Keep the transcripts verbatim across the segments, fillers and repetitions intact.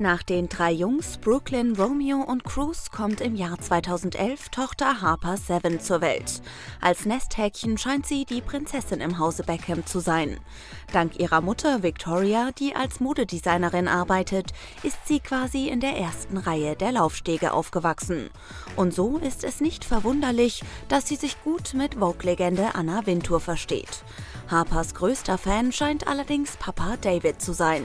Nach den drei Jungs Brooklyn, Romeo und Cruz kommt im Jahr zweitausendelf Tochter Harper Seven zur Welt. Als Nesthäkchen scheint sie die Prinzessin im Hause Beckham zu sein. Dank ihrer Mutter Victoria, die als Modedesignerin arbeitet, ist sie quasi in der ersten Reihe der Laufstege aufgewachsen. Und so ist es nicht verwunderlich, dass sie sich gut mit Vogue-Legende Anna Wintour versteht. Harpers größter Fan scheint allerdings Papa David zu sein.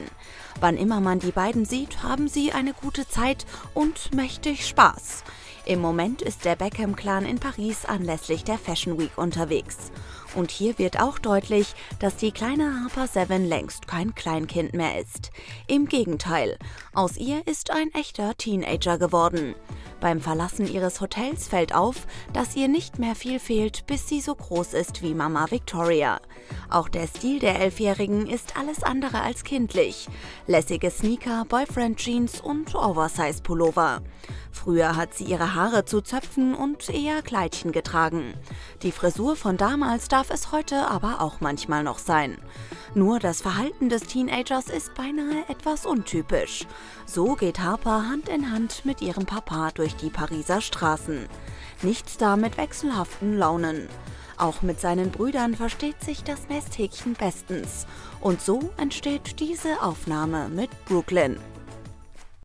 Wann immer man die beiden sieht, haben sie eine gute Zeit und mächtig Spaß. Im Moment ist der Beckham-Clan in Paris anlässlich der Fashion Week unterwegs. Und hier wird auch deutlich, dass die kleine Harper Seven längst kein Kleinkind mehr ist. Im Gegenteil, aus ihr ist ein echter Teenager geworden. Beim Verlassen ihres Hotels fällt auf, dass ihr nicht mehr viel fehlt, bis sie so groß ist wie Mama Victoria. Auch der Stil der Elfjährigen ist alles andere als kindlich. Lässige Sneaker, Boyfriend-Jeans und Oversize-Pullover. Früher hat sie ihre Haare zu Zöpfen und eher Kleidchen getragen. Die Frisur von damals darf es heute aber auch manchmal noch sein. Nur das Verhalten des Teenagers ist beinahe etwas untypisch. So geht Harper Hand in Hand mit ihrem Papa durch die Pariser Straßen. Nichts da mit wechselhaften Launen. Auch mit seinen Brüdern versteht sich das Nesthäkchen bestens. Und so entsteht diese Aufnahme mit Brooklyn.